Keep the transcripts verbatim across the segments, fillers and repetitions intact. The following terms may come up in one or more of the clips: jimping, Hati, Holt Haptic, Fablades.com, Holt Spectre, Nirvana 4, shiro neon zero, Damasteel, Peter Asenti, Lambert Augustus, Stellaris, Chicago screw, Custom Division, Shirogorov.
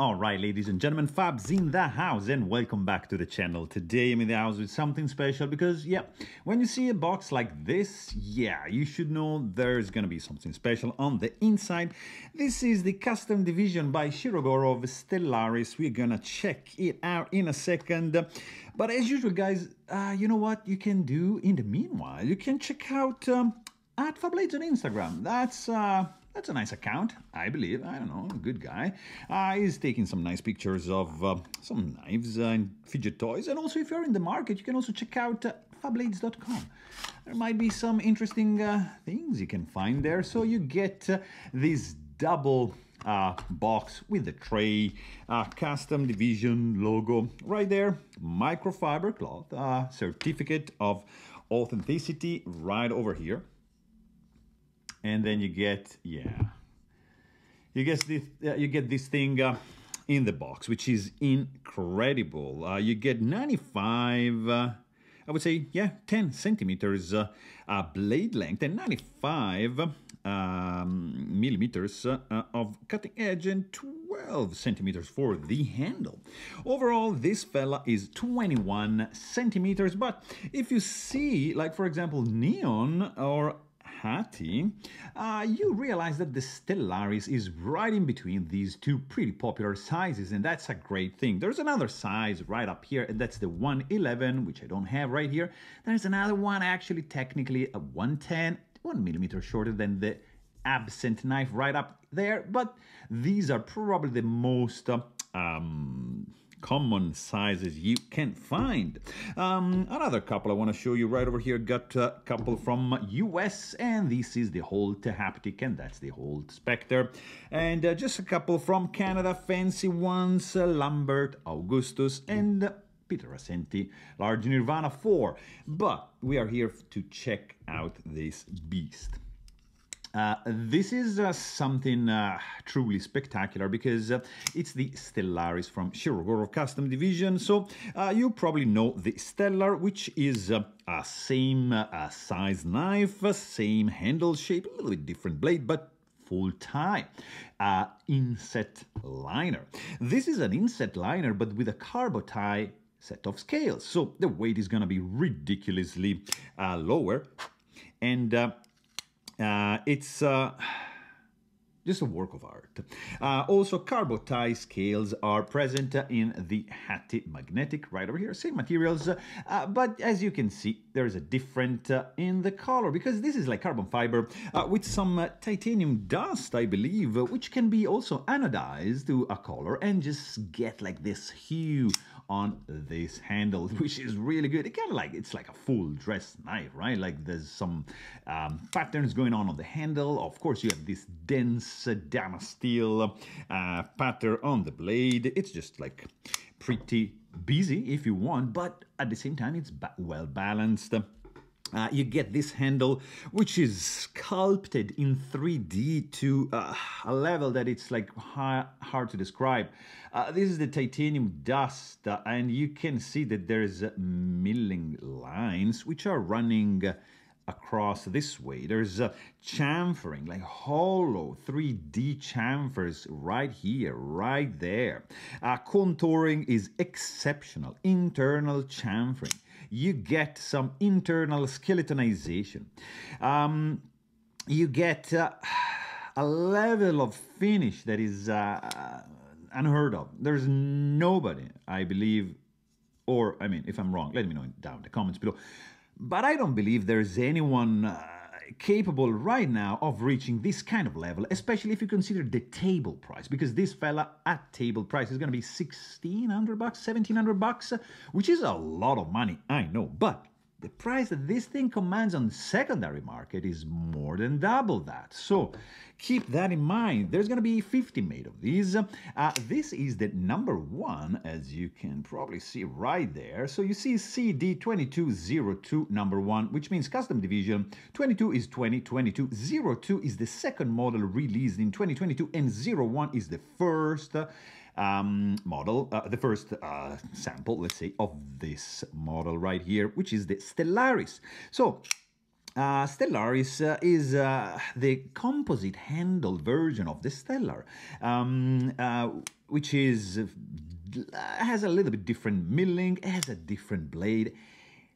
Alright, ladies and gentlemen, Fabs in the house and welcome back to the channel. Today I'm in the house with something special because, yeah, when you see a box like this, yeah, you should know there's gonna be something special on the inside. This is the Custom Division by Shirogorov Stellaris. We're gonna check it out in a second. But as usual, guys, uh, you know what you can do in the meanwhile? You can check out um, at Fablades on Instagram. That's... Uh, That's a nice account, I believe. I don't know, good guy. Uh, he's taking some nice pictures of uh, some knives and fidget toys. And also, if you're in the market, you can also check out uh, Fablades dot com. There might be some interesting uh, things you can find there. So you get uh, this double uh, box with the tray, uh, Custom Division logo right there, microfiber cloth, uh, certificate of authenticity right over here. And then you get, yeah, you get this, uh, you get this thing uh, in the box, which is incredible. Uh, you get ninety-five, uh, I would say, yeah, ten centimeters uh, uh, blade length and ninety-five um, millimeters uh, uh, of cutting edge and twelve centimeters for the handle. Overall, this fella is twenty-one centimeters, but if you see, like, for example, Neon or Hati, uh, you realize that the Stellaris is right in between these two pretty popular sizes, and that's a great thing. There's another size right up here, and that's the one eleven, which I don't have right here. There's another one, actually, technically a one ten, one millimeter shorter than the absent knife right up there, but these are probably the most uh, um, common sizes you can find. Um, another couple I want to show you right over here. Got a couple from U S, and this is the Holt Haptic, and that's the Holt Spectre. And uh, just a couple from Canada, fancy ones, uh, Lambert Augustus, and uh, Peter Asenti, large Nirvana four. But we are here to check out this beast. Uh, this is uh, something uh, truly spectacular because uh, it's the Stellaris from Shirogorov Custom Division. So uh, you probably know the Stellar, which is uh, a same uh, size knife, same handle shape, a little bit different blade, but full tie. Uh, inset liner. This is an inset liner, but with a carbo tie set of scales. So the weight is going to be ridiculously uh, lower. And... Uh, Uh, it's uh, just a work of art. Uh, also, carbo tie scales are present in the Hati magnetic right over here. Same materials, uh, but as you can see, there is a different uh, in the color because this is like carbon fiber uh, with some uh, titanium dust, I believe, which can be also anodized to a color and just get like this hue on this handle, which is really good. It kind of like it's like a full dress knife, right? Like there's some um, patterns going on on the handle. Of course, you have this dense uh, Damasteel uh, pattern on the blade. It's just like pretty busy if you want, but at the same time, it's ba well balanced. Uh, you get this handle, which is sculpted in three D to uh, a level that it's like ha hard to describe. Uh, this is the titanium dust, uh, and you can see that there's uh, milling lines which are running uh, across this way. There's uh, chamfering, like hollow three D chamfers right here, right there. Uh, contouring is exceptional. Internal chamfering. You get some internal skeletonization. Um, you get uh, a level of finish that is uh, unheard of. There's nobody, I believe, or, I mean, if I'm wrong, let me know down in the comments below. But I don't believe there's anyone uh, capable right now of reaching this kind of level, especially if you consider the table price, because this fella at table price is going to be sixteen hundred bucks, seventeen hundred bucks, which is a lot of money, I know, but the price that this thing commands on the secondary market is more than double that. So keep that in mind. There's going to be fifty made of these. Uh, this is the number one, as you can probably see right there. So you see C D twenty-two oh two, number one, which means Custom Division. twenty-two is twenty twenty-two. oh two is the second model released in twenty twenty-two. And oh one is the first uh, um, model, uh, the first uh, sample, let's say, of this model right here, which is the Stellaris. So Uh, Stellaris uh, is uh, the composite-handled version of the Stellar, um, uh, which is uh, has a little bit different milling, has a different blade.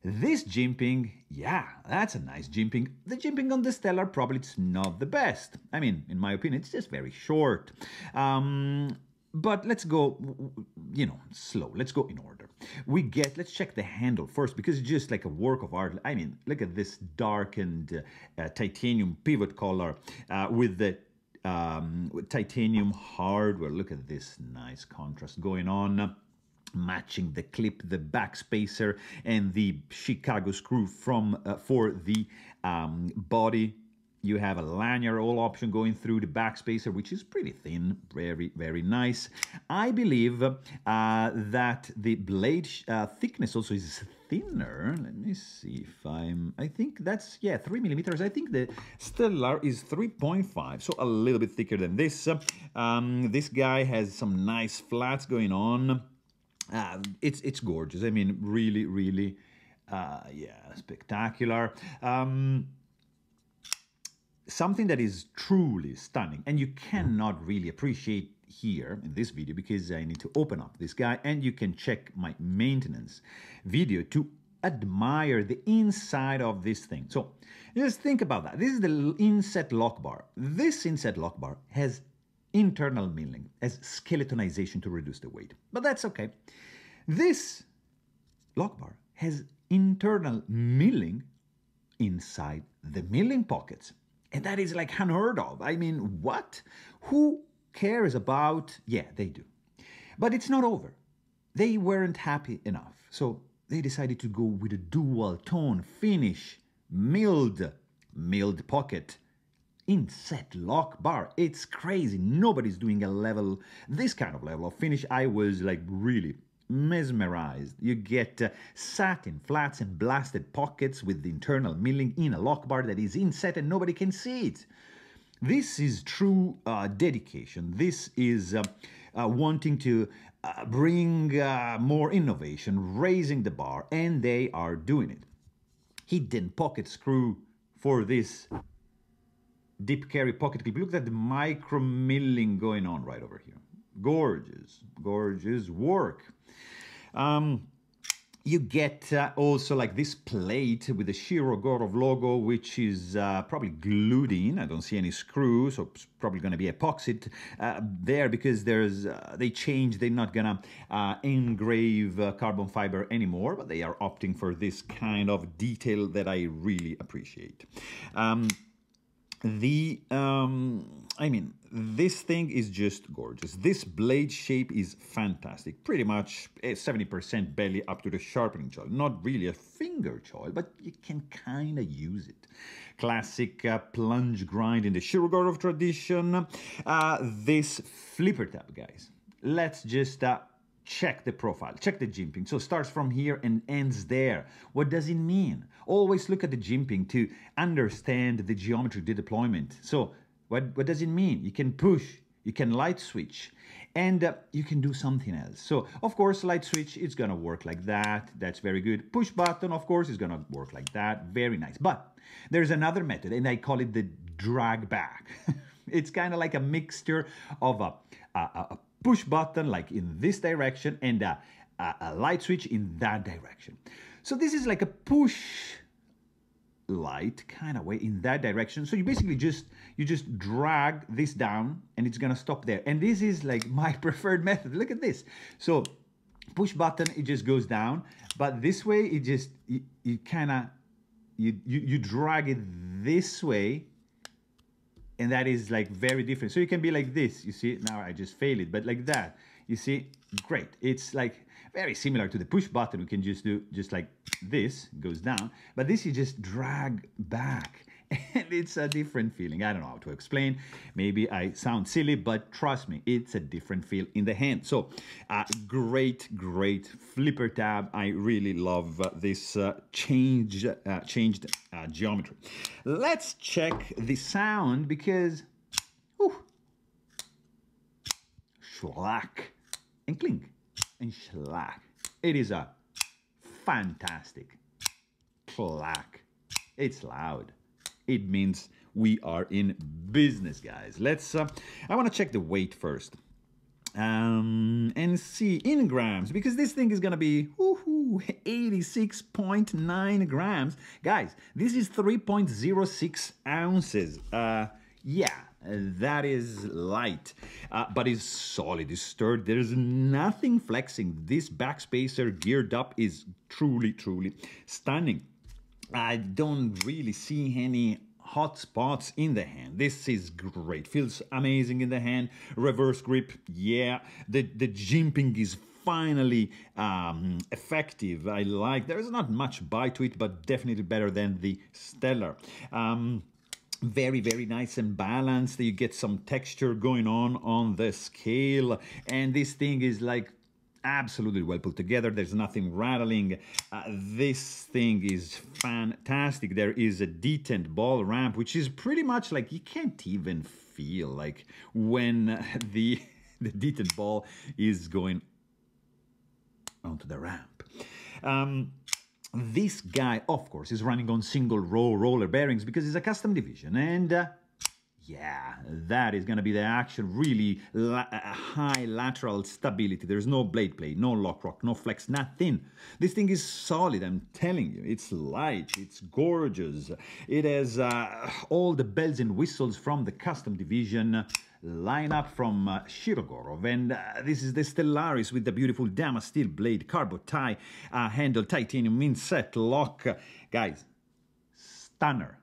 This jimping, yeah, that's a nice jimping. The jimping on the Stellar, probably it's not the best. I mean, in my opinion, it's just very short. Um, But let's go, you know, slow. Let's go in order. We get, let's check the handle first, because it's just like a work of art. I mean, look at this darkened uh, titanium pivot collar uh, with the um, with titanium hardware. Look at this nice contrast going on, matching the clip, the back spacer, and the Chicago screw from uh, for the um, body. You have a lanyard roll option going through the back spacer, which is pretty thin, very, very nice. I believe uh, that the blade uh, thickness also is thinner. Let me see if I'm... I think that's, yeah, three millimeters. I think the Stellar is three point five, so a little bit thicker than this. Um, this guy has some nice flats going on. Uh, it's, it's gorgeous. I mean, really, really, uh, yeah, spectacular. Um... Something that is truly stunning, and you cannot really appreciate here in this video because I need to open up this guy, and you can check my maintenance video to admire the inside of this thing. So just think about that. This is the inset lock bar. This inset lock bar has internal milling, has skeletonization to reduce the weight, but that's okay. This lock bar has internal milling inside the milling pockets. And that is like unheard of. I mean, what? Who cares about... Yeah, they do. But it's not over. They weren't happy enough. So they decided to go with a dual tone finish, milled, milled pocket, inset lock bar. It's crazy. Nobody's doing a level, this kind of level of finish. I was like really mesmerized. You get uh, satin flats and blasted pockets with the internal milling in a lock bar that is inset and nobody can see it. This is true uh, dedication. This is uh, uh, wanting to uh, bring uh, more innovation, raising the bar, and they are doing it. Hidden pocket screw for this deep carry pocket clip. Look at the micro milling going on right over here. Gorgeous, gorgeous work. Um, you get uh, also like this plate with the Shirogorov logo, which is uh, probably glued in. I don't see any screw, so it's probably going to be epoxied uh, there because there's uh, they changed. They're not going to uh, engrave uh, carbon fiber anymore, but they are opting for this kind of detail that I really appreciate. Um, the, um, I mean... This thing is just gorgeous. This blade shape is fantastic. Pretty much seventy percent belly up to the sharpening jowl. Not really a finger jowl, but you can kind of use it. Classic uh, plunge grind in the Shirogorov tradition. Uh, this flipper tab, guys. Let's just uh, check the profile, check the jimping. So it starts from here and ends there. What does it mean? Always look at the jimping to understand the geometry, the deployment. So... What, what does it mean? You can push, you can light switch, and uh, you can do something else. So, of course, light switch, it's going to work like that. That's very good. Push button, of course, is going to work like that. Very nice. But there's another method, and I call it the drag back. It's kind of like a mixture of a, a, a push button, like in this direction, and a, a, a light switch in that direction. So this is like a push... light kind of way in that direction. So you basically just you just drag this down and it's gonna stop there. And this is like my preferred method. Look at this. So push button, it just goes down, but this way it just you, you kind of you, you you drag it this way, and that is like very different. So you can be like this, you see. Now I just fail it, but like that, you see. Great. It's like very similar to the push button. We can just do just like this, goes down, but this you just drag back, and it's a different feeling. I don't know how to explain. Maybe I sound silly, but trust me, it's a different feel in the hand. So uh, great, great flipper tab. I really love uh, this uh, change, uh, changed uh, geometry. Let's check the sound because, ooh, schlack and clink and schlack. It is a fantastic clack It's loud. It means we are in business, guys. Let's, uh, I want to check the weight first. Um, and see in grams, because this thing is going to be eighty-six point nine grams. Guys, this is three point zero six ounces. Uh, yeah, that is light, uh, but it's solid, it's sturdy. There's nothing flexing. This backspacer geared up is truly, truly stunning. I don't really see any hot spots in the hand. This is great. Feels amazing in the hand. Reverse grip, yeah. The the jimping is finally um, effective. I like. There is not much bite to it, but definitely better than the Stellar. Um, very, very nice and balanced. You get some texture going on on the scale, and this thing is like absolutely well put together. There's nothing rattling. Uh, this thing is fantastic. There is a detent ball ramp, which is pretty much like you can't even feel like when the, the detent ball is going onto the ramp. Um, this guy, of course, is running on single row roller bearings because it's a Custom Division, and uh, yeah, that is going to be the action. Really la high lateral stability. There's no blade play, no lock rock, no flex, nothing. This thing is solid, I'm telling you. It's light, it's gorgeous. It has uh, all the bells and whistles from the Custom Division lineup from uh, Shirogorov. And uh, this is the Stellaris with the beautiful Damasteel blade, carbon tie, uh, handle, titanium inset, lock. Guys, stunner.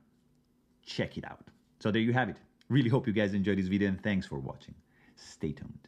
Check it out. So there you have it. Really hope you guys enjoyed this video, and thanks for watching. Stay tuned.